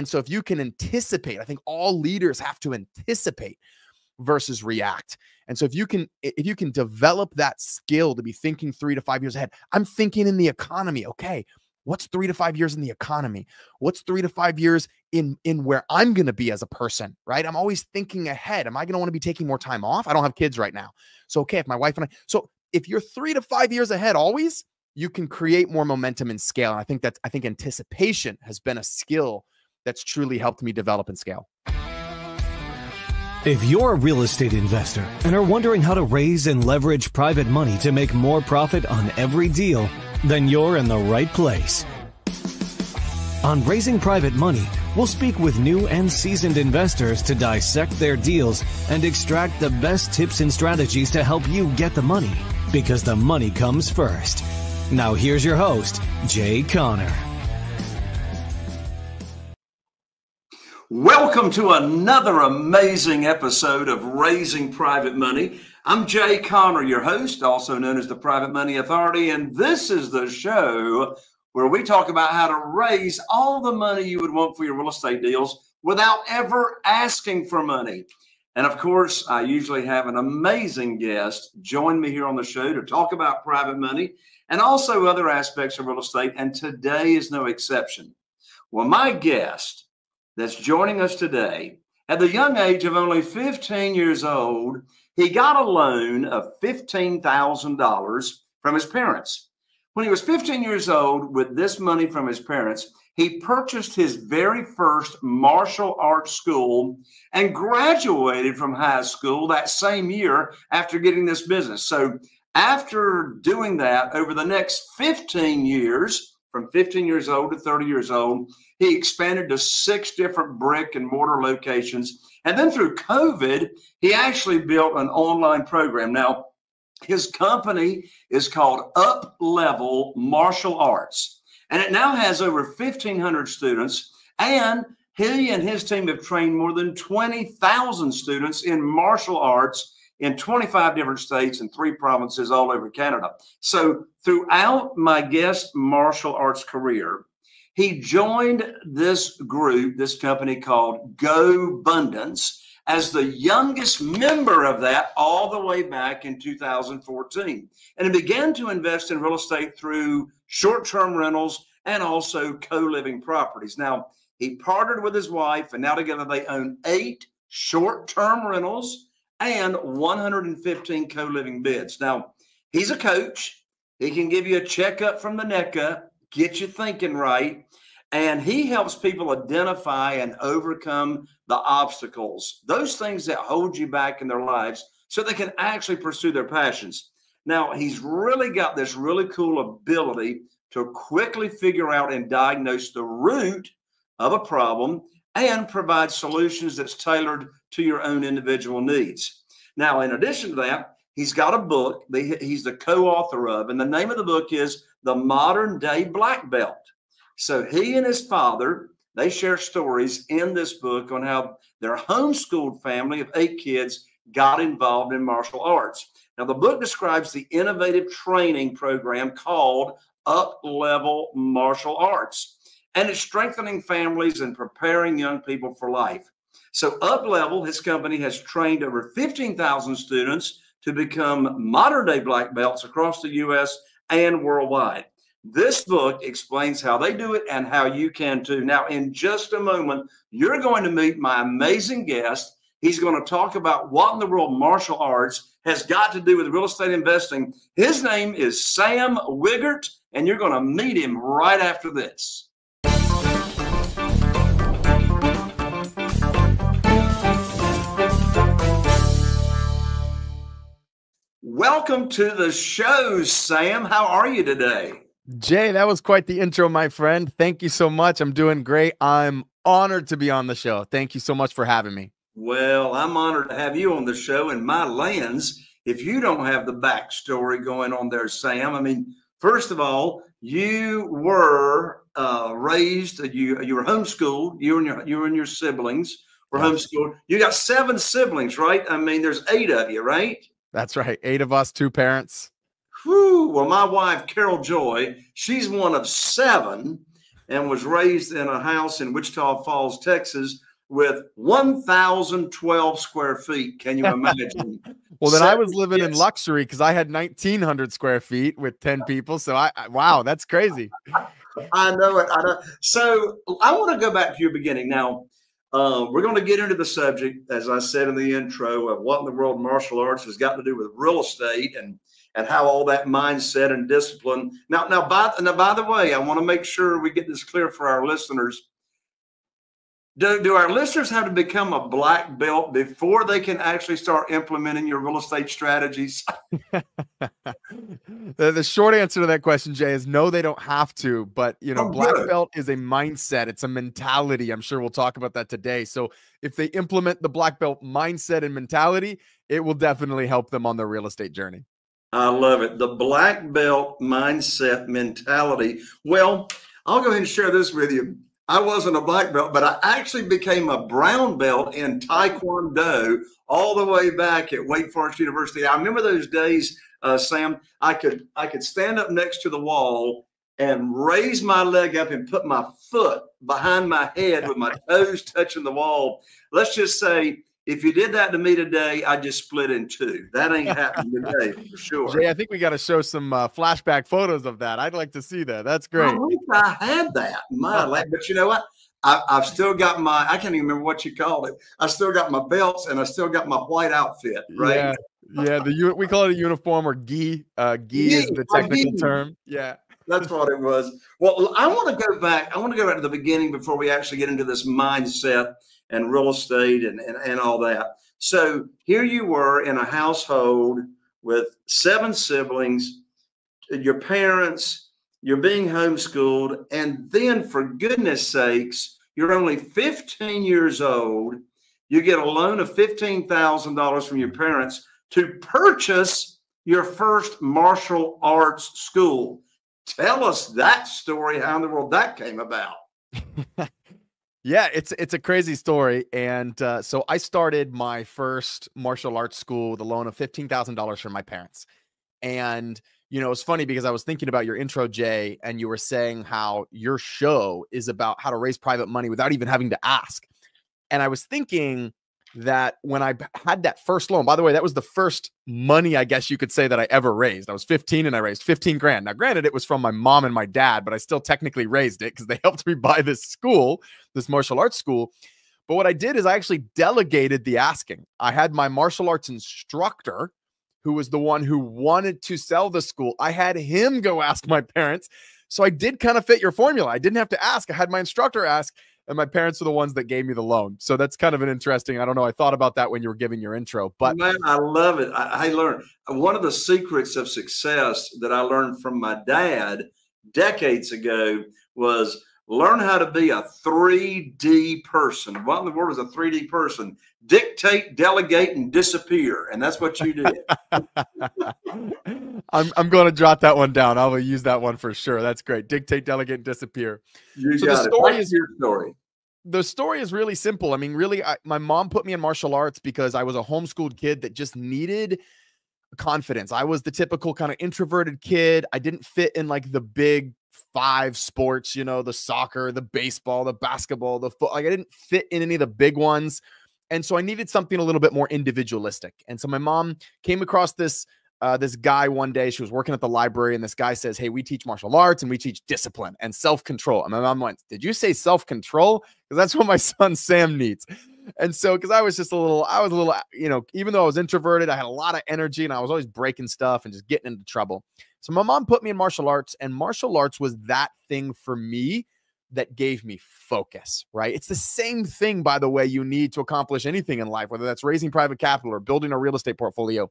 And so if you can anticipate, I think all leaders have to anticipate versus react. And so if you can develop that skill to be thinking 3 to 5 years ahead, I'm thinking in the economy. Okay, what's 3 to 5 years in the economy? What's 3 to 5 years in where I'm going to be as a person, right? I'm always thinking ahead. Am I going to want to be taking more time off? I don't have kids right now. So, okay, if my wife and I, so if you're 3 to 5 years ahead, always, you can create more momentum and scale. And I think anticipation has been a skill that's truly helped me develop and scale. If you're a real estate investor and are wondering how to raise and leverage private money to make more profit on every deal, then you're in the right place. On Raising Private Money, we'll speak with new and seasoned investors to dissect their deals and extract the best tips and strategies to help you get the money, because the money comes first. Now here's your host, Jay Conner. Welcome to another amazing episode of Raising Private Money. I'm Jay Conner, your host, also known as the Private Money Authority, and this is the show where we talk about how to raise all the money you would want for your real estate deals without ever asking for money. And of course, I usually have an amazing guest join me here on the show to talk about private money and also other aspects of real estate, and today is no exception. Well, my guest that's joining us today, at the young age of only 15 years old, he got a loan of $15,000 from his parents. When he was 15 years old, with this money from his parents, he purchased his very first martial arts school and graduated from high school that same year after getting this business. So after doing that, over the next 15 years, from 15 years old to 30 years old, he expanded to 6 different brick and mortar locations. And then through COVID, he actually built an online program. Now, his company is called Up Level Martial Arts, and it now has over 1,500 students, and he and his team have trained more than 20,000 students in martial arts in 25 different states and 3 provinces all over Canada. So throughout my guest martial arts career, he joined this group, this company called GoBundance, as the youngest member of that all the way back in 2014. And he began to invest in real estate through short-term rentals and also co-living properties. Now, he partnered with his wife, and now together they own 8 short-term rentals and 115 co-living beds. Now, he's a coach. He can give you a checkup from the neck up, get you thinking right, and he helps people identify and overcome the obstacles, those things that hold you back in their lives, so they can actually pursue their passions. Now, he's really got this really cool ability to quickly figure out and diagnose the root of a problem and provide solutions that's tailored to your own individual needs. Now, in addition to that, he's got a book that he's the co-author of, and the name of the book is The Modern Day Black Belt. So he and his father, they share stories in this book on how their homeschooled family of 8 kids got involved in martial arts. Now, the book describes the innovative training program called Up Level Martial Arts, and it's strengthening families and preparing young people for life. So Up Level, his company, has trained over 15,000 students to become modern-day black belts across the U.S. and worldwide. This book explains how they do it and how you can too. Now, in just a moment, you're going to meet my amazing guest. He's going to talk about what in the world martial arts has got to do with real estate investing. His name is Sam Wegert, and you're going to meet him right after this. Welcome to the show, Sam. How are you today? Jay, that was quite the intro, my friend. Thank you so much. I'm doing great. I'm honored to be on the show. Thank you so much for having me. Well, I'm honored to have you on the show. And my lands, if you don't have the backstory going on there, Sam, I mean, first of all, you were raised, you were homeschooled, you and your siblings were homeschooled. You got 7 siblings, right? I mean, there's 8 of you, right? That's right. 8 of us, 2 parents. Whew. Well, my wife, Carol Joy, she's one of 7. and was raised in a house in Wichita Falls, Texas, with 1,012 square feet. Can you imagine? Well, then I was living in luxury because I had 1,900 square feet with 10 people. So wow, that's crazy. I know it. I know. So I want to go back to your beginning. Now, we're going to get into the subject, as I said in the intro, of what in the world martial arts has got to do with real estate and how all that mindset and discipline. Now, by the way, I want to make sure we get this clear for our listeners. Do our listeners have to become a black belt before they can actually start implementing your real estate strategies? The short answer to that question, Jay, is no, they don't have to. But, you know, black belt is a mindset. It's a mentality. I'm sure we'll talk about that today. So if they implement the black belt mindset and mentality, it will definitely help them on their real estate journey. I love it. The black belt mindset mentality. Well, I'll go ahead and share this with you. I wasn't a black belt, but I actually became a brown belt in Taekwondo all the way back at Wake Forest University. I remember those days, Sam, I could stand up next to the wall and raise my leg up and put my foot behind my head with my toes touching the wall. Let's just say, if you did that to me today, I'd just split in two. That ain't happening today, for sure. Jay, I think we got to show some flashback photos of that. I'd like to see that. That's great. I wish I had that. But you know what? I've still got my, I can't even remember what you called it. I still got my belts and I still got my white outfit, right? Yeah, yeah. We call it a uniform or gi. Gi is the technical term. Yeah. That's what it was. Well, I want to go back. I want to go back to the beginning before we actually get into this mindset and real estate and all that. So here you were in a household with 7 siblings, your parents, you're being homeschooled, and then for goodness sakes, you're only 15 years old. You get a loan of $15,000 from your parents to purchase your first martial arts school. Tell us that story, how in the world that came about. Yeah, it's a crazy story. And so I started my first martial arts school with a loan of $15,000 from my parents. And, you know, it's funny because I was thinking about your intro, Jay, and you were saying how your show is about how to raise private money without even having to ask. And I was thinking that when I had that first loan, by the way, that was the first money, I guess you could say, that I ever raised. I was 15 and I raised 15 grand. Now, granted, it was from my mom and my dad, but I still technically raised it because they helped me buy this school, this martial arts school. But what I did is I actually delegated the asking. I had my martial arts instructor, who was the one who wanted to sell the school. I had him go ask my parents. So I did kind of fit your formula. I didn't have to ask. I had my instructor ask. And my parents were the ones that gave me the loan. So that's kind of an interesting, I don't know, I thought about that when you were giving your intro. But man, I love it. I learned one of the secrets of success that I learned from my dad decades ago was learn how to be a 3D person. What in the world is a 3D person? Dictate, delegate, and disappear. And that's what you did. I'm going to jot that one down. I will use that one for sure. That's great. Dictate, delegate, and disappear. You so got the story it. Is your story. The story is really simple. I mean, really, my mom put me in martial arts because I was a homeschooled kid that just needed confidence. I was the typical kind of introverted kid. I didn't fit in like the big 5 sports, you know, the soccer, the baseball, the basketball, the football. Like I didn't fit in any of the big ones. And so I needed something a little bit more individualistic. And so my mom came across this guy one day. She was working at the library and this guy says, hey, we teach martial arts and we teach discipline and self-control. And my mom went, did you say self-control? Because that's what my son Sam needs. And so, because I was a little, you know, even though I was introverted, I had a lot of energy and I was always breaking stuff and just getting into trouble. So my mom put me in martial arts, and martial arts was that thing for me that gave me focus, right? It's the same thing, by the way, you need to accomplish anything in life, whether that's raising private capital or building a real estate portfolio.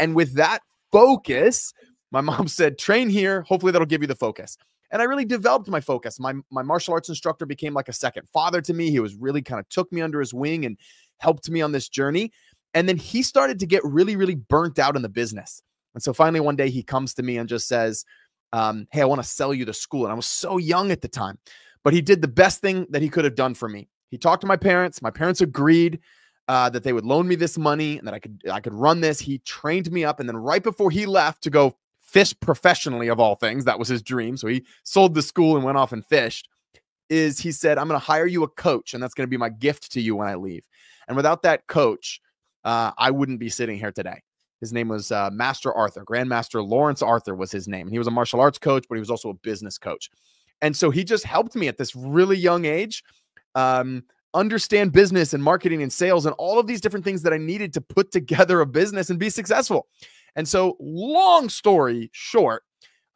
And with that focus, my mom said, train here. Hopefully that'll give you the focus. And I really developed my focus. My martial arts instructor became like a second father to me. He was really kind of took me under his wing and helped me on this journey. And then he started to get really, really burnt out in the business. And so finally one day he comes to me and just says, hey, I want to sell you the school. And I was so young at the time, but he did the best thing that he could have done for me. He talked to my parents. My parents agreed that they would loan me this money and that I could run this. He trained me up. And then right before he left to go fish professionally, of all things, that was his dream. So he sold the school and went off and fished. is he said, I'm going to hire you a coach, and that's going to be my gift to you when I leave. And without that coach, I wouldn't be sitting here today. His name was Master Arthur. Grandmaster Lawrence Arthur was his name. And he was a martial arts coach, but he was also a business coach. And so he just helped me at this really young age understand business and marketing and sales and all of these different things that I needed to put together a business and be successful. And so, long story short,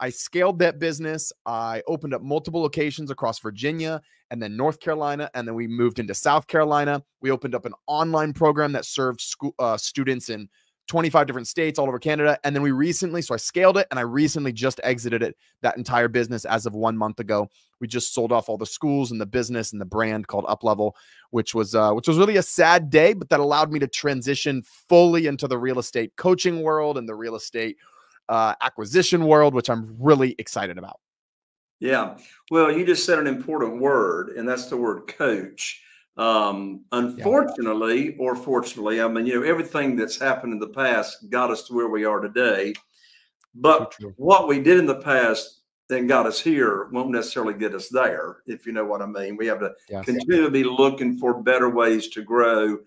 I scaled that business. I opened up multiple locations across Virginia and then North Carolina. And then we moved into South Carolina. We opened up an online program that served school, students in 25 different states all over Canada. And then we recently, so I scaled it and I recently just exited it, that entire business as of 1 month ago. We just sold off all the schools and the business and the brand called Up Level, which was really a sad day, but that allowed me to transition fully into the real estate coaching world and the real estate acquisition world, which I'm really excited about. Yeah. Well, you just said an important word, and that's the word coach. Unfortunately, or fortunately, I mean, you know, everything that's happened in the past got us to where we are today, but what we did in the past that got us here won't necessarily get us there. If you know what I mean, we have to continue to be looking for better ways to grow.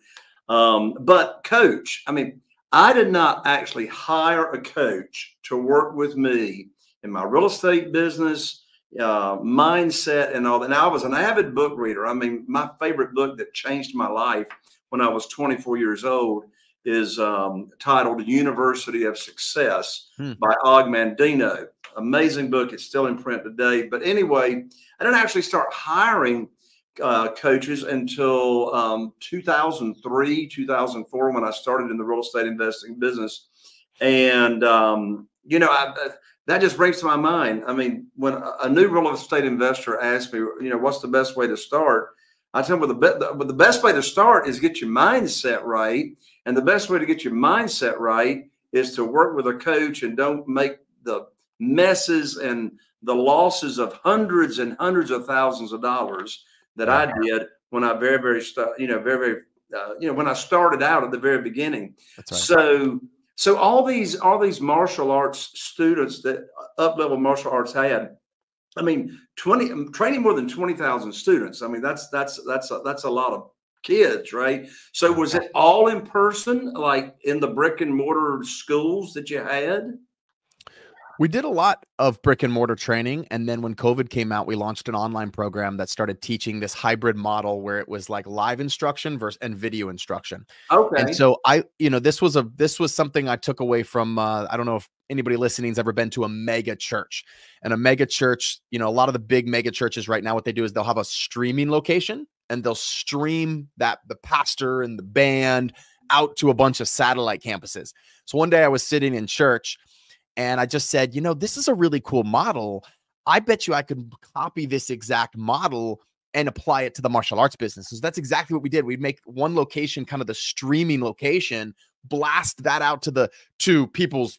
But coach, I mean, I did not actually hire a coach to work with me in my real estate business, mindset and all that. And I was an avid book reader. I mean, my favorite book that changed my life when I was 24 years old is titled University of Success by Og Mandino. Amazing book. It's still in print today. But anyway, I didn't actually start hiring coaches until 2003, 2004, when I started in the real estate investing business. And, you know, that just brings to my mind. I mean, when a new real estate investor asks me, you know, what's the best way to start? I tell them, well, the best way to start is get your mindset right. And the best way to get your mindset right is to work with a coach and don't make the messes and the losses of hundreds and hundreds of thousands of dollars that I did when I when I started out at the very beginning. That's right. So all these martial arts students that Up Level Martial Arts had, I mean, training more than 20,000 students. I mean, that's a lot of kids, right? So was it all in person, like in the brick and mortar schools that you had? We did a lot of brick and mortar training. And then when COVID came out, we launched an online program that started teaching this hybrid model where it was like live instruction and video instruction. Okay. And so this was something I took away from, I don't know if anybody listening's ever been to a mega church. And a mega church, you know, a lot of the big mega churches right now, what they do is they'll have a streaming location and they'll stream that the pastor and the band out to a bunch of satellite campuses. So one day I was sitting in church and I just said, you know, this is a really cool model. I bet you I could copy this exact model and apply it to the martial arts business. So that's exactly what we did. We'd make one location, kind of the streaming location, blast that out to people's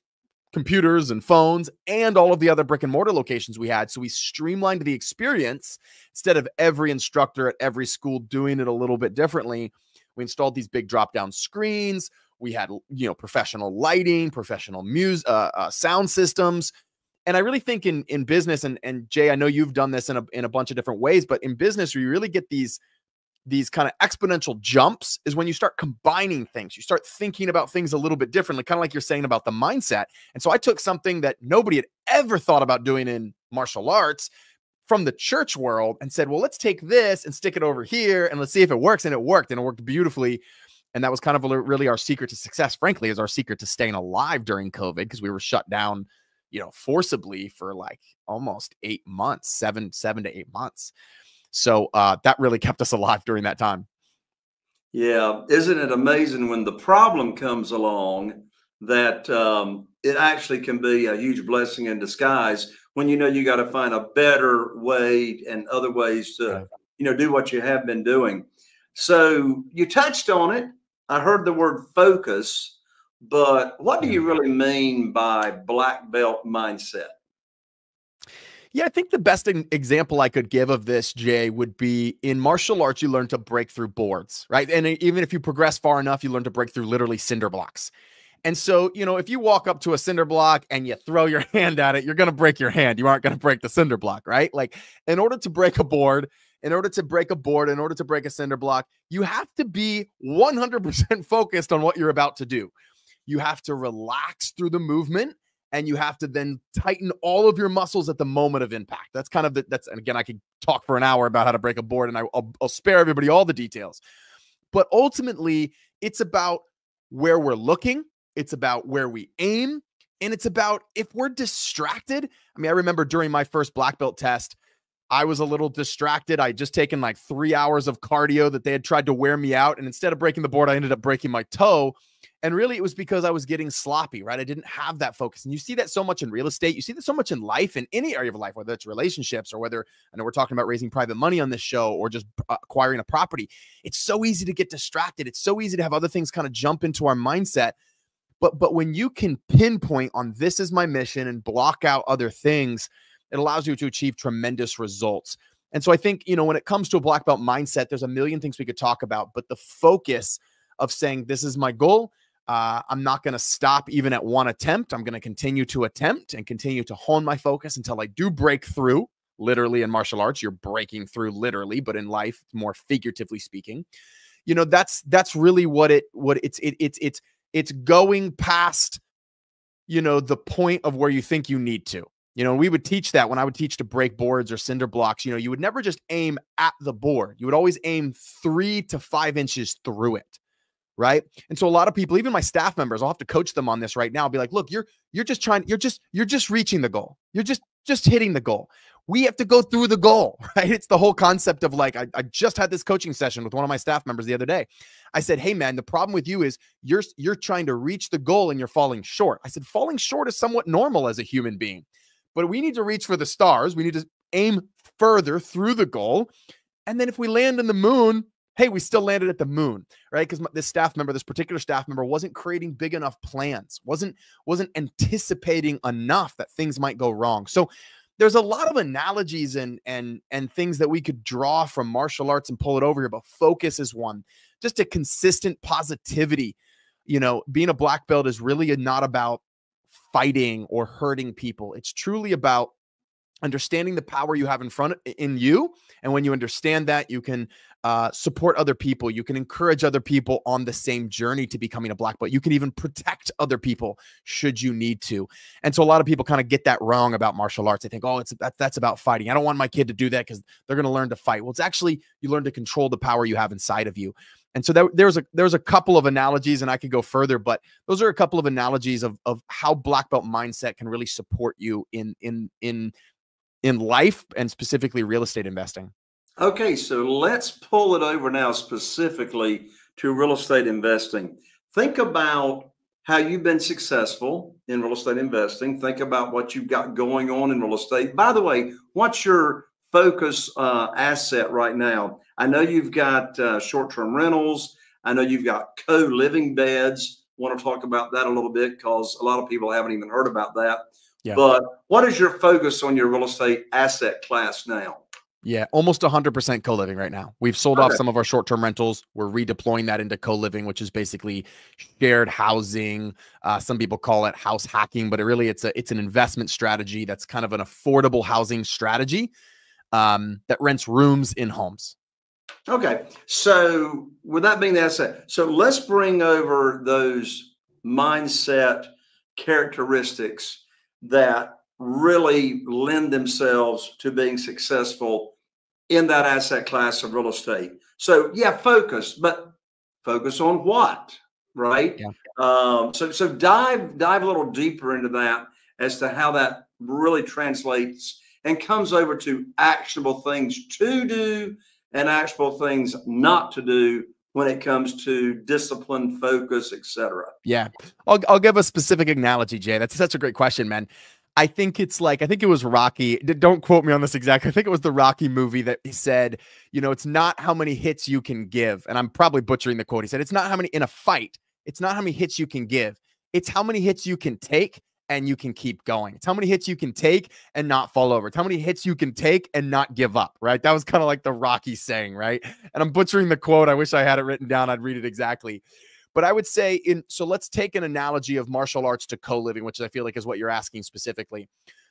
computers and phones and all of the other brick and mortar locations we had. So we streamlined the experience. Instead of every instructor at every school doing it a little bit differently, we installed these big drop-down screens. We had, you know, professional lighting, professional music, sound systems. And I really think in business, and Jay, I know you've done this in a bunch of different ways, but in business, where you really get these kind of exponential jumps is when you start combining things. You start thinking about things a little bit differently, kind of like you're saying about the mindset. And so I took something that nobody had ever thought about doing in martial arts from the church world and said, well, let's take this and stick it over here and let's see if it works. And it worked, and it worked beautifully. And that was kind of really our secret to success, frankly, is our secret to staying alive during COVID, because we were shut down, you know, forcibly for like almost 8 months, seven to 8 months. So that really kept us alive during that time. Yeah. Isn't it amazing when the problem comes along that it actually can be a huge blessing in disguise when, you know, you got to find a better way and other ways to, you know, do what you have been doing. So you touched on it. I heard the word focus, but what do you really mean by black belt mindset? Yeah, I think the best example I could give of this, Jay, would be in martial arts, you learn to break through boards, right? And even if you progress far enough, you learn to break through literally cinder blocks. And so, you know, if you walk up to a cinder block and you throw your hand at it, you're going to break your hand. You aren't going to break the cinder block, right? Like in order to break a board, in order to break a board, in order to break a cinder block, you have to be 100% focused on what you're about to do. You have to relax through the movement, and you have to then tighten all of your muscles at the moment of impact. That's kind of the, that's, and again, I could talk for an hour about how to break a board, and I'll spare everybody all the details. But ultimately, it's about where we're looking. It's about where we aim. And it's about if we're distracted. I mean, I remember during my first black belt test, I was a little distracted. I had just taken like 3 hours of cardio that they had tried to wear me out. And instead of breaking the board, I ended up breaking my toe. And really, it was because I was getting sloppy, right? I didn't have that focus. And you see that so much in real estate. You see that so much in life, in any area of life, whether it's relationships or whether, I know we're talking about raising private money on this show, or just acquiring a property. It's so easy to get distracted. It's so easy to have other things kind of jump into our mindset. But when you can pinpoint on this is my mission and block out other things, it allows you to achieve tremendous results. And so I think, you know, when it comes to a black belt mindset, there's a million things we could talk about, but the focus of saying, this is my goal. I'm not going to stop even at one attempt. I'm going to continue to attempt and continue to hone my focus until I do break through. Literally in martial arts, you're breaking through literally, but in life, more figuratively speaking, you know, that's really what it's going past, you know, the point of where you think you need to. You know, we would teach that when I would teach to break boards or cinder blocks. You know, you would never just aim at the board. You would always aim 3 to 5 inches through it, right? And so a lot of people, even my staff members, I'll have to coach them on this right now. I'll be like, look, you're just reaching the goal. You're just hitting the goal. We have to go through the goal, right? It's the whole concept of like, I just had this coaching session with one of my staff members the other day. I said, hey man, the problem with you is you're trying to reach the goal and you're falling short. I said, falling short is somewhat normal as a human being. But we need to reach for the stars. We need to aim further through the goal. And then if we land in the moon, hey, we still landed at the moon, right? Because this particular staff member wasn't creating big enough plans, wasn't anticipating enough that things might go wrong. So there's a lot of analogies and things that we could draw from martial arts and pull it over here, but focus is one. Just a consistent positivity. You know, being a black belt is really not about fighting or hurting people. It's truly about understanding the power you have in you. And when you understand that, you can support other people. You can encourage other people on the same journey to becoming a black belt. You can even protect other people should you need to. And so a lot of people kind of get that wrong about martial arts. They think, oh, that's about fighting. I don't want my kid to do that because they're going to learn to fight. Well, it's actually, you learn to control the power you have inside of you. And so there's a couple of analogies, and I could go further, but those are a couple of analogies of how black belt mindset can really support you in life and specifically real estate investing. Okay, so let's pull it over now specifically to real estate investing. Think about how you've been successful in real estate investing. Think about what you've got going on in real estate. By the way, what's your focus asset right now? I know you've got short-term rentals. I know you've got co-living beds. Want to talk about that a little bit because a lot of people haven't even heard about that. Yeah. But what is your focus on your real estate asset class now? Yeah, almost 100% co-living right now. We've sold off some of our short-term rentals. We're redeploying that into co-living, which is basically shared housing. Some people call it house hacking, but it's an investment strategy that's kind of an affordable housing strategy that rents rooms in homes. Okay. So with that being the asset, so let's bring over those mindset characteristics that really lend themselves to being successful in that asset class of real estate. So yeah, focus, but focus on what, right? Yeah. So dive a little deeper into that as to how that really translates and comes over to actionable things to do and actual things not to do when it comes to discipline, focus, etc. Yeah. I'll give a specific analogy, Jay. That's such a great question, man. I think it's like, I think it was Rocky. Don't quote me on this exactly. I think it was the Rocky movie that he said, you know, it's not how many hits you can give. And I'm probably butchering the quote. He said, it's not how many in a fight. It's not how many hits you can give. It's how many hits you can take and you can keep going. It's how many hits you can take and not fall over. It's how many hits you can take and not give up, right? That was kind of like the Rocky saying, right? And I'm butchering the quote. I wish I had it written down. I'd read it exactly. But I would say, so let's take an analogy of martial arts to co-living, which I feel like is what you're asking specifically.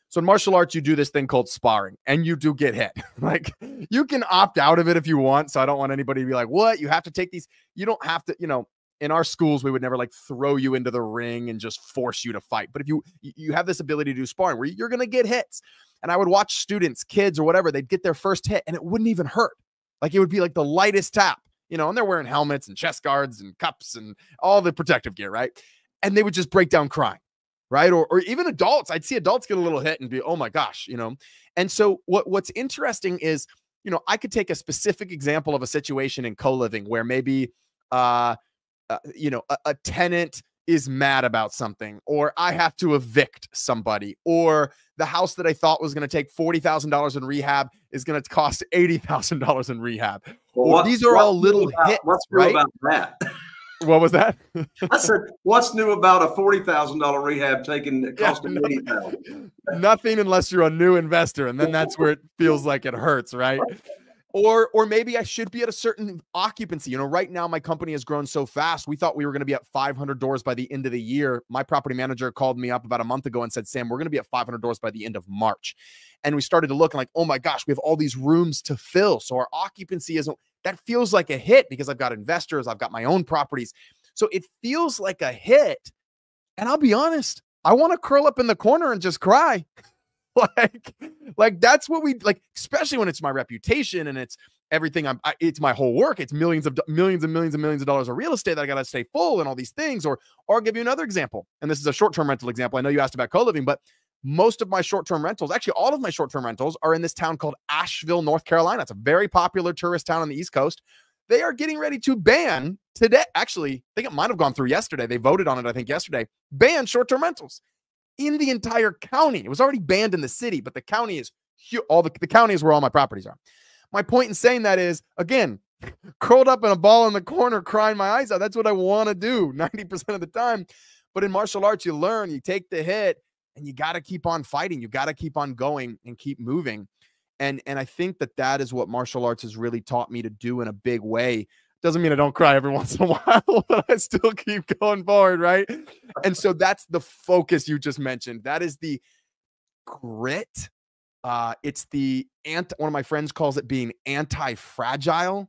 So in martial arts, you do this thing called sparring, and you do get hit. Like, you can opt out of it if you want. So I don't want anybody to be like, what? You have to take these. You don't have to, you know, in our schools, we would never like throw you into the ring and just force you to fight. But if you have this ability to do sparring where you're going to get hits. And I would watch students, kids or whatever, they'd get their first hit and it wouldn't even hurt. Like, it would be like the lightest tap, you know, and they're wearing helmets and chest guards and cups and all the protective gear, right? And they would just break down crying, right? Or even adults. I'd see adults get a little hit and be, oh my gosh, you know? And so what's interesting is, you know, I could take a specific example of a situation in co-living where maybe, you know, a tenant is mad about something, or I have to evict somebody, or the house that I thought was going to take $40,000 in rehab is going to cost $80,000 in rehab. Well, these are all little hits, what's new about that? What was that? I said, what's new about a $40,000 rehab taking costing $80,000? Nothing, unless you're a new investor. And then that's where it feels like it hurts, right? Or maybe I should be at a certain occupancy. You know, right now my company has grown so fast. We thought we were going to be at 500 doors by the end of the year. My property manager called me up about a month ago and said, Sam, we're going to be at 500 doors by the end of March. And we started to look and like, oh my gosh, we have all these rooms to fill. So our occupancy isn't, that feels like a hit because I've got investors, I've got my own properties. So it feels like a hit. And I'll be honest, I want to curl up in the corner and just cry. Like that's what we like, especially when it's my reputation and it's everything. It's my whole work. It's millions and millions and millions of dollars of real estate that I got to stay full and all these things. Or I'll give you another example. And this is a short-term rental example. I know you asked about co-living, but most of my short-term rentals, actually all of my short-term rentals, are in this town called Asheville, North Carolina. It's a very popular tourist town on the East Coast. They are getting ready to ban today. Actually, I think it might've gone through yesterday. They voted on it, I think yesterday, ban short-term rentals in the entire county. It was already banned in the city, but the county is all the county is where all my properties are. My point in saying that is, again, curled up in a ball in the corner, crying my eyes out. That's what I want to do 90% of the time. But in martial arts, you learn, you take the hit, and you got to keep on fighting. You got to keep on going and keep moving. And I think that is what martial arts has really taught me to do in a big way. Doesn't mean I don't cry every once in a while, but I still keep going forward, right? And so that's the focus you just mentioned. That is the grit. It's the one of my friends calls it being anti-fragile.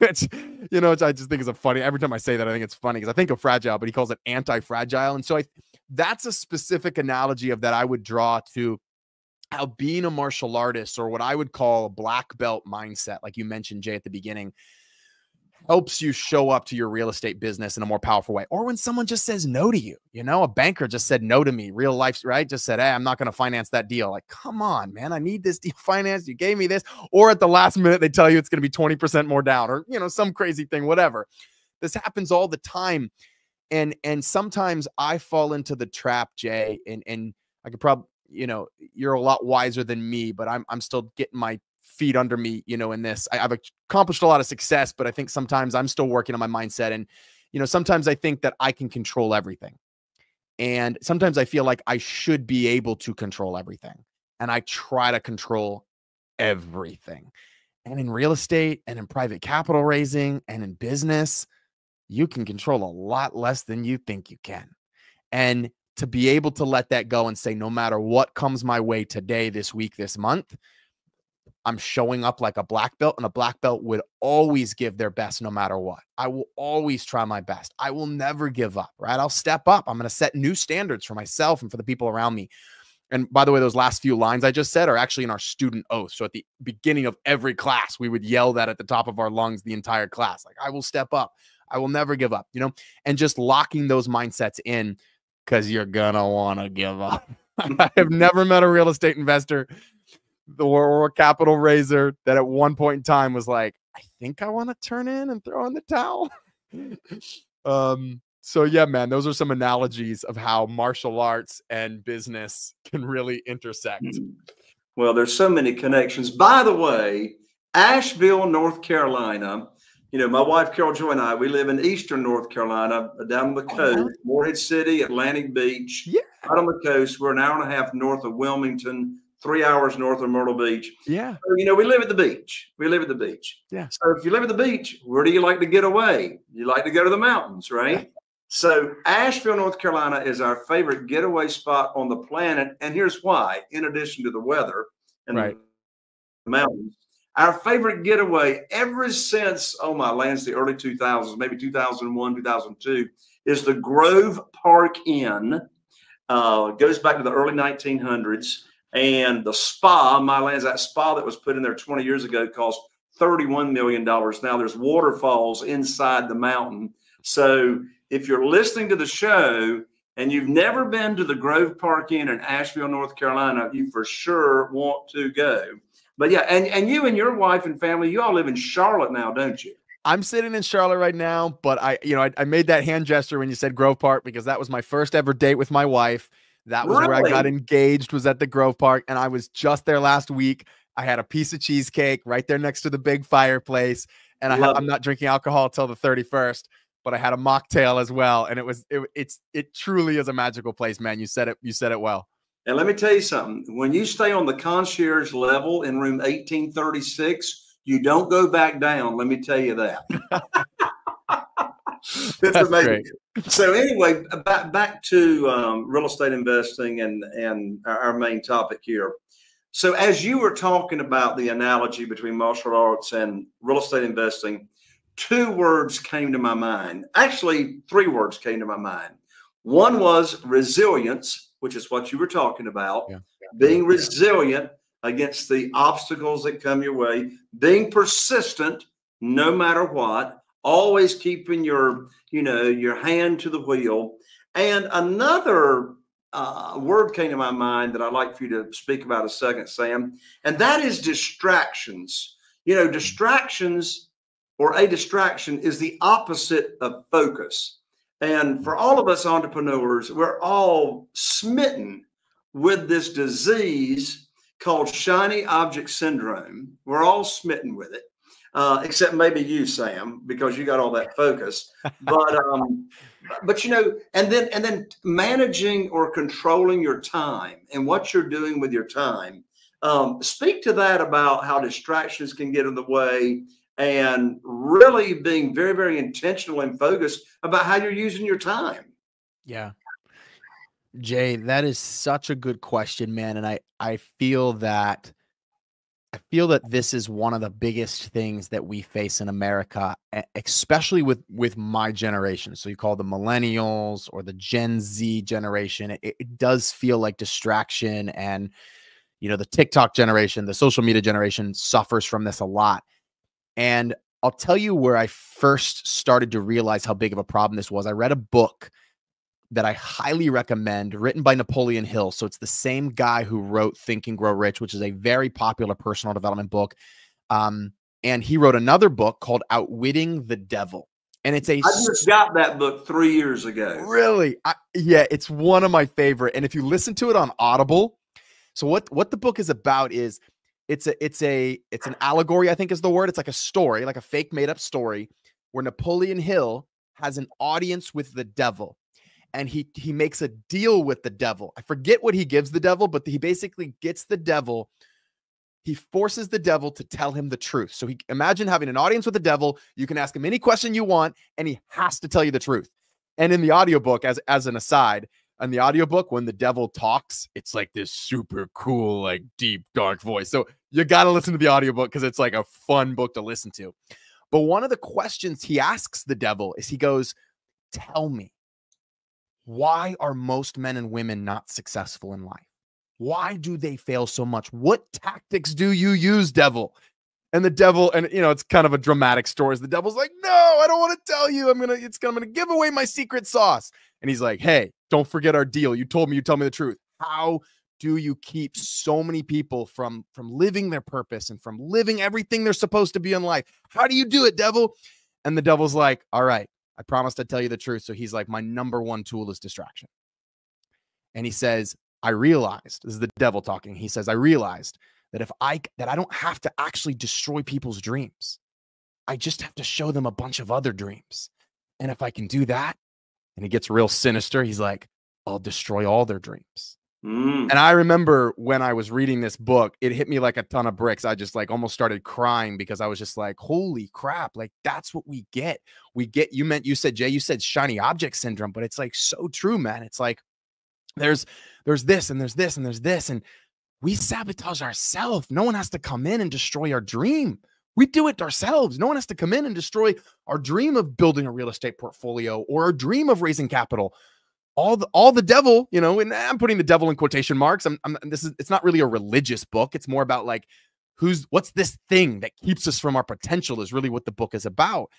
It's, you know, I just think it's a funny, every time I say that, I think it's funny because I think of fragile, but he calls it anti-fragile. And so that's a specific analogy of that I would draw to how being a martial artist, or what I would call a black belt mindset, like you mentioned, Jay, at the beginning, helps you show up to your real estate business in a more powerful way. Or when someone just says no to you, you know, a banker just said no to me, real life, right? Just said, hey, I'm not going to finance that deal. Like, come on, man, I need this deal financed. You gave me this. Or at the last minute, they tell you it's going to be 20% more down, or, you know, some crazy thing, whatever. This happens all the time. And sometimes I fall into the trap, Jay, and I could probably, you know, you're a lot wiser than me, but I'm still getting my feet under me, you know, in this. I've accomplished a lot of success, but I think sometimes I'm still working on my mindset. And, you know, sometimes I think that I can control everything. And sometimes I feel like I should be able to control everything. And I try to control everything. And in real estate and in private capital raising and in business, you can control a lot less than you think you can. And to be able to let that go and say, no matter what comes my way today, this week, this month, I'm showing up like a black belt, and a black belt would always give their best no matter what. I will always try my best. I will never give up, right? I'll step up. I'm going to set new standards for myself and for the people around me. And by the way, those last few lines I just said are actually in our student oath. So at the beginning of every class, we would yell that at the top of our lungs the entire class. Like, I will step up. I will never give up, you know, and just locking those mindsets in, because you're going to want to give up. I have never met a real estate investor or a capital raiser that at one point in time was like, I think I want to turn in and throw in the towel. So yeah, man, those are some analogies of how martial arts and business can really intersect. Well, there's so many connections. By the way, Asheville, North Carolina, you know, my wife, Carol Joy, and I, we live in Eastern North Carolina, down the coast, Morehead City, Atlantic Beach, yeah, right on the coast. We're an hour and a half north of Wilmington, 3 hours north of Myrtle Beach. Yeah. So, you know, we live at the beach. We live at the beach. Yeah. So if you live at the beach, where do you like to get away? You like to go to the mountains, right? So Asheville, North Carolina is our favorite getaway spot on the planet. And here's why, in addition to the weather and the mountains, our favorite getaway ever since, oh my lands, the early 2000s, maybe 2001, 2002, is the Grove Park Inn. Goes back to the early 1900s. And the spa, my lands, that spa that was put in there 20 years ago cost $31 million. Now there's waterfalls inside the mountain. So if you're listening to the show and you've never been to the Grove Park Inn in Asheville, North Carolina, you for sure want to go. But yeah, and you and your wife and family, you all live in Charlotte now, don't you? I'm sitting in Charlotte right now, but I made that hand gesture when you said Grove Park because that was my first ever date with my wife. That was really? Where I got engaged, was at the Grove Park, and I was just there last week. I had a piece of cheesecake right there next to the big fireplace, and I'm not drinking alcohol till the 31st. But I had a mocktail as well, and it truly is a magical place, man. You said it well. And let me tell you something: when you stay on the concierge level in room 1836, you don't go back down. Let me tell you that. That's amazing. Great. So anyway, back to real estate investing and our main topic here. So as you were talking about the analogy between martial arts and real estate investing, two words came to my mind. Actually, three words came to my mind. One was resilience, which is what you were talking about, being resilient against the obstacles that come your way, being persistent no matter what, always keeping your hand to the wheel. And another word came to my mind that I'd like for you to speak about a second, Sam, and that is distractions. A distraction is the opposite of focus. And for all of us entrepreneurs, we're all smitten with this disease called shiny object syndrome. We're all smitten with it, except maybe you, Sam, because you got all that focus. But and then managing or controlling your time and what you're doing with your time. Speak to that about how distractions can get in the way, and really being very, very intentional and focused about how you're using your time. Yeah. Jay, that is such a good question, man. And I feel that this is one of the biggest things that we face in America, especially with my generation. So you call the millennials or the Gen Z generation. It does feel like distraction, and, the TikTok generation, the social media generation suffers from this a lot. And I'll tell you where I first started to realize how big of a problem this was. I read a book that I highly recommend, written by Napoleon Hill. So it's the same guy who wrote Think and Grow Rich, which is a very popular personal development book. And he wrote another book called Outwitting the Devil. And it's I just got that book 3 years ago. Really? Yeah, it's one of my favorite. And if you listen to it on Audible, so what the book is about is, it's an allegory, I think is the word. It's like a story, like a fake made up story, where Napoleon Hill has an audience with the devil, and he makes a deal with the devil. I forget what he gives the devil, but he basically gets the devil. He forces the devil to tell him the truth. So he imagine having an audience with the devil. You can ask him any question you want, and he has to tell you the truth. And in the audiobook, as an aside, and the audiobook, when the devil talks, it's like this super cool, like deep, dark voice. So you got to listen to the audiobook because it's like a fun book to listen to. But one of the questions he asks the devil is, he goes, tell me, why are most men and women not successful in life? Why do they fail so much? What tactics do you use, devil? And the devil, it's kind of a dramatic story. The devil's like, no, I don't want to tell you. I'm gonna give away my secret sauce. And he's like, hey, don't forget our deal. You told me you tell me the truth. How do you keep so many people from living their purpose and from living everything they're supposed to be in life? How do you do it, devil? And the devil's like, all right, I promised I'd tell you the truth. So he's like, my number one tool is distraction. And he says, I realized, this is the devil talking. He says, I realized that I don't have to actually destroy people's dreams. I just have to show them a bunch of other dreams. And if I can do that, and he gets real sinister, he's like, I'll destroy all their dreams. Mm. And I remember when I was reading this book, it hit me like a ton of bricks. I just like almost started crying because I was just like, holy crap. Like, that's what we get. We get, you meant, you said, Jay, you said shiny object syndrome, but it's like so true, man. It's like, there's this and there's this and there's this. And we sabotage ourselves. No one has to come in and destroy our dream. We do it ourselves. No one has to come in and destroy our dream of building a real estate portfolio or our dream of raising capital. All the devil, you know, and I'm putting the devil in quotation marks. It's not really a religious book. It's more about like, what's this thing that keeps us from our potential is really what the book is about.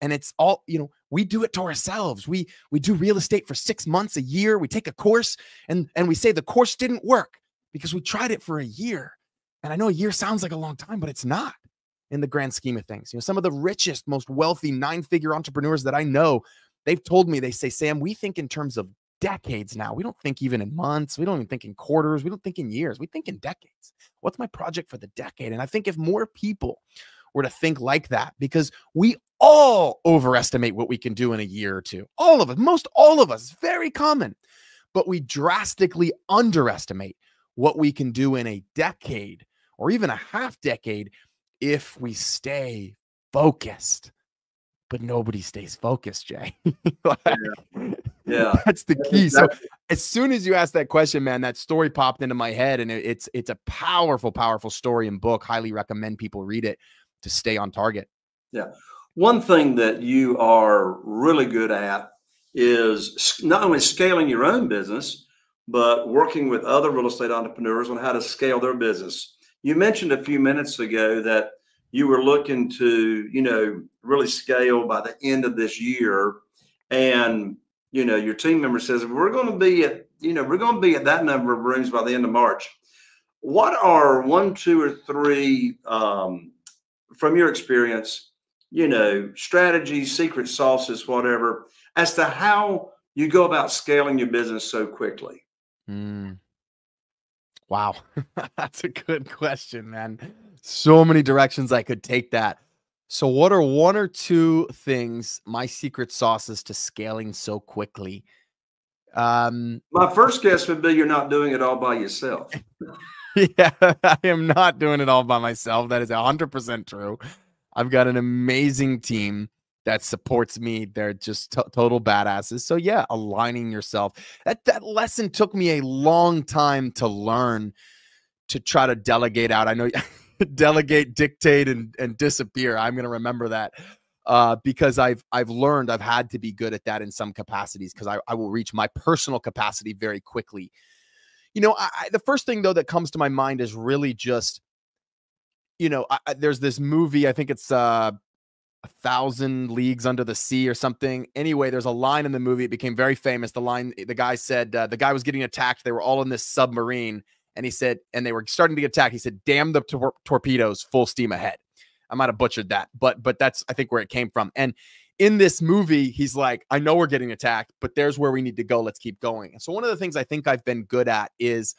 And it's all, you know, we do it to ourselves. We do real estate for 6 months, a year. We take a course and we say the course didn't work because we tried it for a year. And I know a year sounds like a long time, but it's not in the grand scheme of things. You know, some of the richest, most wealthy 9-figure entrepreneurs that I know, they've told me, they say, Sam, we think in terms of decades now. We don't think even in months. We don't even think in quarters. We don't think in years. We think in decades. What's my project for the decade? And I think if more people were to think like that, because we all overestimate what we can do in a year or two, all of us, most all of us, very common, but we drastically underestimate what we can do in a decade or even a half decade if we stay focused. But nobody stays focused, Jay. Like, yeah, that's the key. Exactly. So as soon as you asked that question, man, that story popped into my head, and it's a powerful, powerful story and book. Highly recommend people read it to stay on target. Yeah. One thing that you are really good at is not only scaling your own business, but working with other real estate entrepreneurs on how to scale their business. You mentioned a few minutes ago that you were looking to, you know, really scale by the end of this year. And, you know, your team member says, we're going to be at, you know, we're going to be at that number of rooms by the end of March. What are 1, 2, or 3, from your experience, you know, strategies, secret sauces, whatever, as to how you go about scaling your business so quickly? Mm. Wow. That's a good question, man. So many directions I could take that. So what are 1 or 2 things, my secret sauces to scaling so quickly? My first guess would be you're not doing it all by yourself. Yeah, I am not doing it all by myself. That is 100% true. I've got an amazing team that supports me. They're just total badasses. So yeah, aligning yourself. That lesson took me a long time to learn, to try to delegate out. I know. Delegate, dictate, and disappear. I'm going to remember that because I've learned I've had to be good at that in some capacities because I will reach my personal capacity very quickly. You know, the first thing, though, that comes to my mind is really just, you know, there's this movie. I think it's 1,000 Leagues Under the Sea or something. Anyway, there's a line in the movie. It became very famous. The line, the guy said, the guy was getting attacked. They were all in this submarine. And he said, and they were starting to get attacked. He said, damn the torpedoes, full steam ahead. I might have butchered that, but that's, I think, where it came from. And in this movie, he's like, I know we're getting attacked, but there's where we need to go. Let's keep going. And so one of the things I think I've been good at is,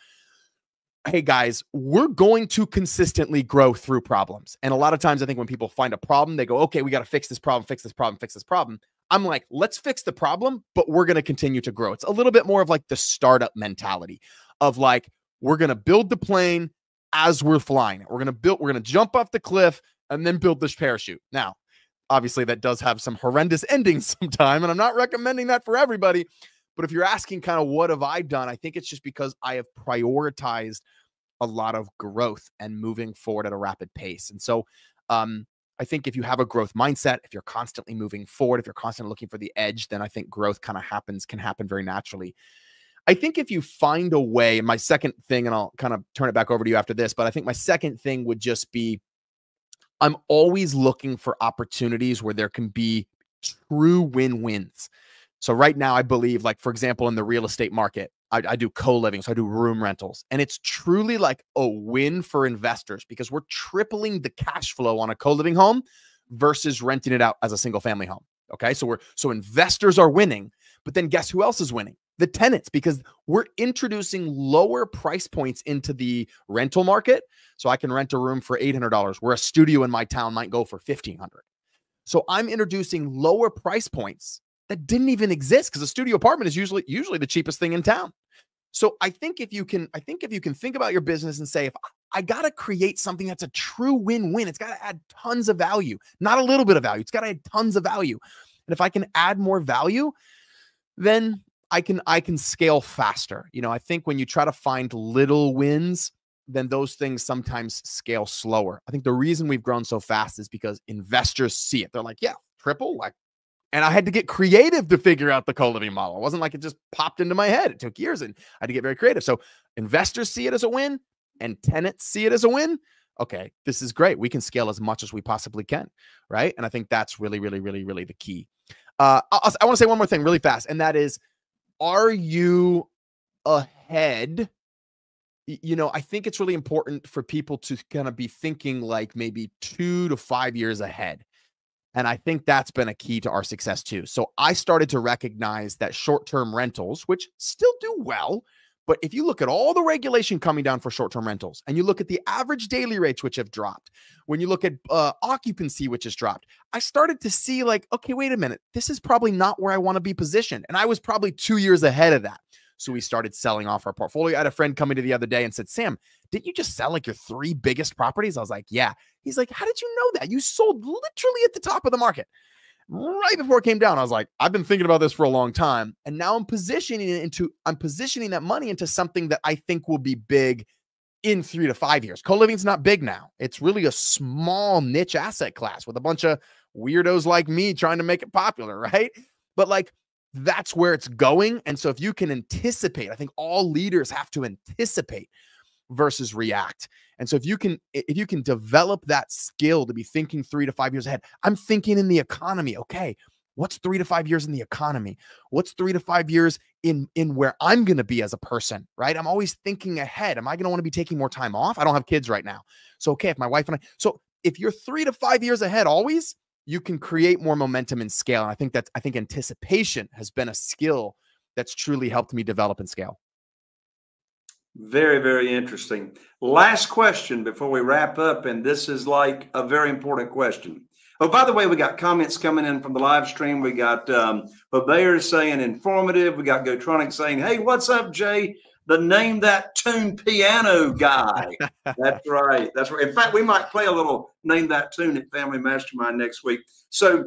hey, guys, we're going to consistently grow through problems. And a lot of times I think when people find a problem, they go, okay, we got to fix this problem, fix this problem, fix this problem. I'm like, let's fix the problem, but we're going to continue to grow. It's a little bit more of like the startup mentality of like, we're going to build the plane as we're flying. We're going to jump off the cliff and then build this parachute. Now, obviously that does have some horrendous endings sometime, and I'm not recommending that for everybody. But if you're asking kind of what have I done, I think it's just because I have prioritized a lot of growth and moving forward at a rapid pace. And so I think if you have a growth mindset, if you're constantly moving forward, if you're constantly looking for the edge, then I think growth kind of can happen very naturally. I think if you find a way, and my second thing, and I'll kind of turn it back over to you after this, but I think my second thing would just be, I'm always looking for opportunities where there can be true win-wins. So right now I believe, like, for example, in the real estate market, I do co-living, so I do room rentals, and it's truly like a win for investors because we're tripling the cash flow on a co-living home versus renting it out as a single family home. Okay. So investors are winning, but then guess who else is winning? The tenants, because we're introducing lower price points into the rental market. So I can rent a room for $800 where a studio in my town might go for $1,500. So I'm introducing lower price points that didn't even exist because a studio apartment is usually the cheapest thing in town. So I think if you can think about your business and say, if I got to create something that's a true win-win, it's got to add tons of value, not a little bit of value. It's got to add tons of value. And if I can add more value, then I can scale faster. You know, I think when you try to find little wins, then those things sometimes scale slower. I think the reason we've grown so fast is because investors see it. They're like, yeah, triple, like, and I had to get creative to figure out the co-living model. It wasn't like it just popped into my head. It took years and I had to get very creative. So investors see it as a win and tenants see it as a win. Okay, this is great. We can scale as much as we possibly can, right? And I think that's really, really, really, really the key. I want to say one more thing really fast, and that is, are you ahead? You know, I think it's really important for people to kind of be thinking like maybe 2 to 5 years ahead. And I think that's been a key to our success too. So I started to recognize that short-term rentals, which still do well, but if you look at all the regulation coming down for short-term rentals and you look at the average daily rates, which have dropped, when you look at occupancy, which has dropped, I started to see like, okay, wait a minute, this is probably not where I want to be positioned. And I was probably 2 years ahead of that. So we started selling off our portfolio. I had a friend come in the other day and said, Sam, didn't you just sell like your 3 biggest properties? I was like, yeah. He's like, how did you know that? You sold literally at the top of the market right before it came down. I was like, I've been thinking about this for a long time. And now I'm positioning that money into something that I think will be big in 3 to 5 years. Co-living's not big now. It's really a small niche asset class with a bunch of weirdos like me trying to make it popular, right? But like, that's where it's going. And so if you can anticipate, I think all leaders have to anticipate versus react. And so if you can develop that skill to be thinking 3 to 5 years ahead, I'm thinking in the economy. Okay, what's 3 to 5 years in the economy? What's 3 to 5 years in where I'm going to be as a person, right? I'm always thinking ahead. Am I going to want to be taking more time off? I don't have kids right now. So, okay, if my wife and I, so if you're 3 to 5 years ahead, always, you can create more momentum and scale. And I think anticipation has been a skill that's truly helped me develop and scale. Very, very interesting. Last question before we wrap up. And this is like a very important question. Oh, by the way, we got comments coming in from the live stream. We got Bayer saying informative. We got Gotronic saying, hey, what's up, Jay? The name that tune piano guy. That's right. That's right. In fact, we might play a little name that tune at Family Mastermind next week. So,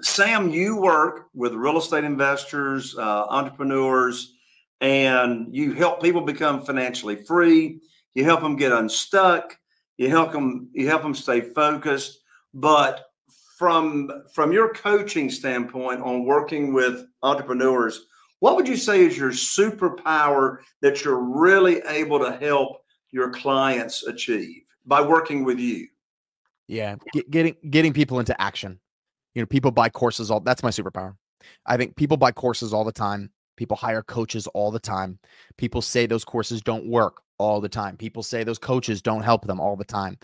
Sam, you work with real estate investors, entrepreneurs, and you help people become financially free. You help them get unstuck. You help them stay focused. But from your coaching standpoint on working with entrepreneurs, what would you say is your superpower that you're really able to help your clients achieve by working with you? Yeah, getting people into action. You know, people buy courses all. That's my superpower. I think people buy courses all the time. People hire coaches all the time. People say those courses don't work all the time. People say those coaches don't help them all the time.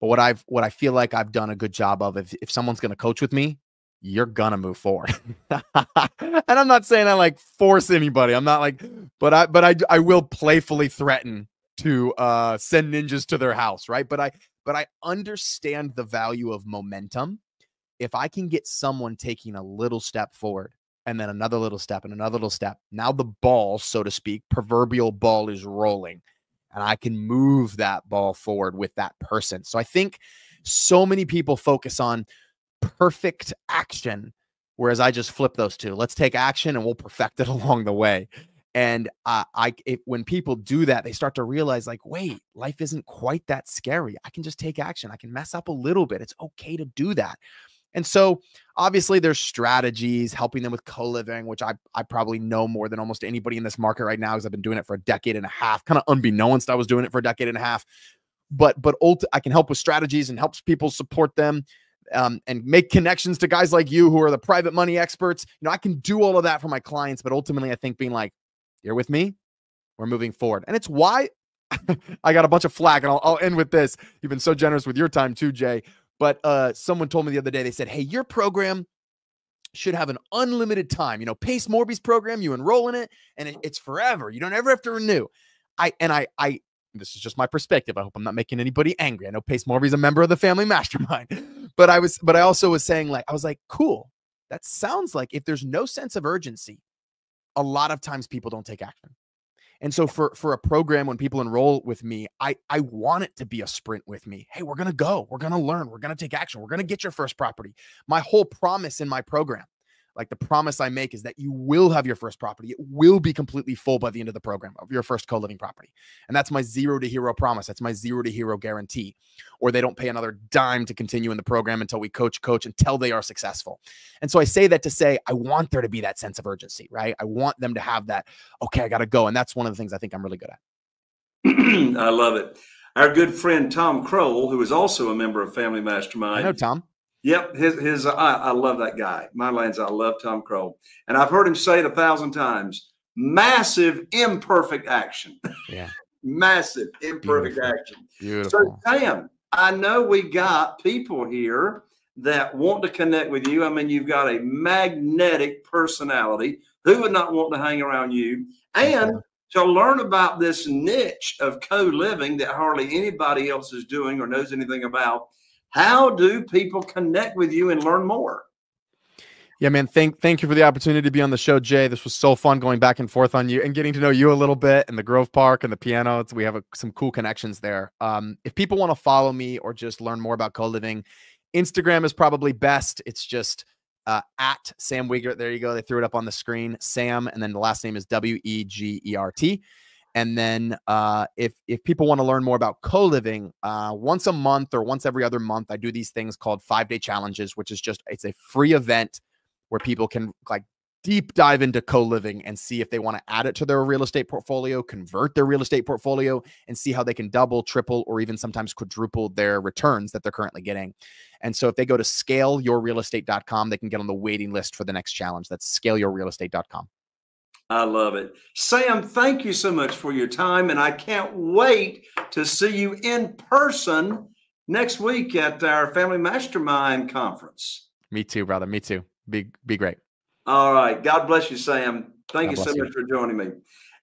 But what I feel like I've done a good job of, if someone's going to coach with me, you're going to move forward. And I'm not saying I like force anybody. I'm not like, but I will playfully threaten to send ninjas to their house. Right. But I understand the value of momentum. If I can get someone taking a little step forward and then another little step and another little step, now the ball, so to speak, proverbial ball is rolling and I can move that ball forward with that person. So I think so many people focus on perfect action, whereas I just flip those two. Let's take action and we'll perfect it along the way. And when people do that, they start to realize like, wait, life isn't quite that scary. I can just take action. I can mess up a little bit. It's okay to do that. And so obviously there's strategies, helping them with co-living, which I probably know more than almost anybody in this market right now because I've been doing it for a decade and a half, kind of unbeknownst. I was doing it for a decade and a half, but I can help with strategies and helps people support them. And make connections to guys like you who are the private money experts. You know, I can do all of that for my clients, but ultimately I think being like, you're with me, we're moving forward. And it's why I got a bunch of flack, and I'll end with this. You've been so generous with your time too, Jay. But someone told me the other day, they said, hey, your program should have an unlimited time. You know, Pace Morby's program, you enroll in it and it's forever. You don't ever have to renew. And this is just my perspective. I hope I'm not making anybody angry. I know Pace Morby's a member of the Family Mastermind, but I also was saying, cool. That sounds like if there's no sense of urgency, a lot of times people don't take action. And so for a program, when people enroll with me, I want it to be a sprint with me. Hey, we're going to go, we're going to learn, we're going to take action, we're going to get your first property. My whole promise in my program, like the promise I make, is that you will have your first property. It will be completely full by the end of the program, of your first co-living property. And that's my zero to hero promise. That's my zero to hero guarantee, or they don't pay another dime to continue in the program until we coach until they are successful. And so I say that to say, I want there to be that sense of urgency, right? I want them to have that, okay, I got to go. And that's one of the things I think I'm really good at. I love it. Our good friend, Tom Crowell, who is also a member of Family Mastermind. I know Tom. Yep. I love that guy. My lands. I love Tom Crowell. And I've heard him say it 1,000 times, massive imperfect action. Yeah. Massive imperfect action. Beautiful. So Sam, I know we got people here that want to connect with you. I mean, you've got a magnetic personality. Who would not want to hang around you? And to learn about this niche of co-living that hardly anybody else is doing or knows anything about, how do people connect with you and learn more? Yeah, man. Thank you for the opportunity to be on the show, Jay. This was so fun going back and forth on you and getting to know you a little bit, and the Grove Park and the piano. We have some cool connections there. If people want to follow me or just learn more about co-living, Instagram is probably best. It's just at Sam Wegert. There you go. They threw it up on the screen. Sam, and then the last name is Wegert. And then if people want to learn more about co-living, once a month or once every other month, I do these things called 5-day challenges, which is just, it's a free event where people can like deep dive into co-living and see if they want to add it to their real estate portfolio, convert their real estate portfolio, and see how they can double, triple, or even sometimes quadruple their returns that they're currently getting. And so if they go to scaleyourrealestate.com, they can get on the waiting list for the next challenge. That's scaleyourrealestate.com. I love it. Sam, thank you so much for your time. And I can't wait to see you in person next week at our Family Mastermind conference. Me too, brother. Me too. Be great. All right. God bless you, Sam. Thank you so much for joining me.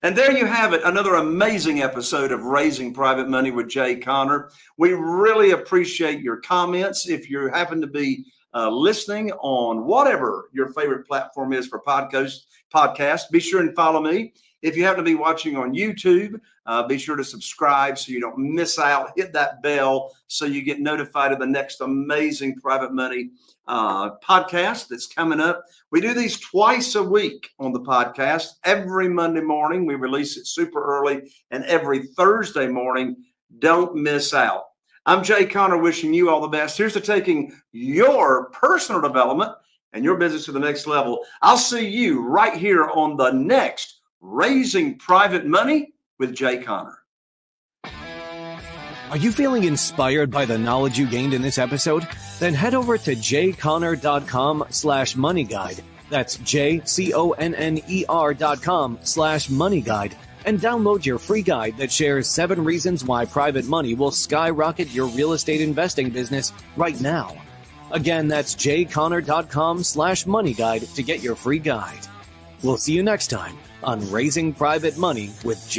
And there you have it. Another amazing episode of Raising Private Money with Jay Conner. We really appreciate your comments. If you happen to be listening on whatever your favorite platform is for podcasts, be sure and follow me. If you happen to be watching on YouTube, be sure to subscribe so you don't miss out. Hit that bell so you get notified of the next amazing Private Money podcast that's coming up. We do these twice a week on the podcast. Every Monday morning, we release it super early, and every Thursday morning, don't miss out. I'm Jay Conner, wishing you all the best. Here's to taking your personal development and your business to the next level. I'll see you right here on the next Raising Private Money with Jay Conner. Are you feeling inspired by the knowledge you gained in this episode? Then head over to jayconner.com/moneyguide. That's JCONNER.com/moneyguide. And download your free guide that shares 7 reasons why private money will skyrocket your real estate investing business right now. Again, that's jayconner.com/moneyguide to get your free guide. We'll see you next time on Raising Private Money with Jay.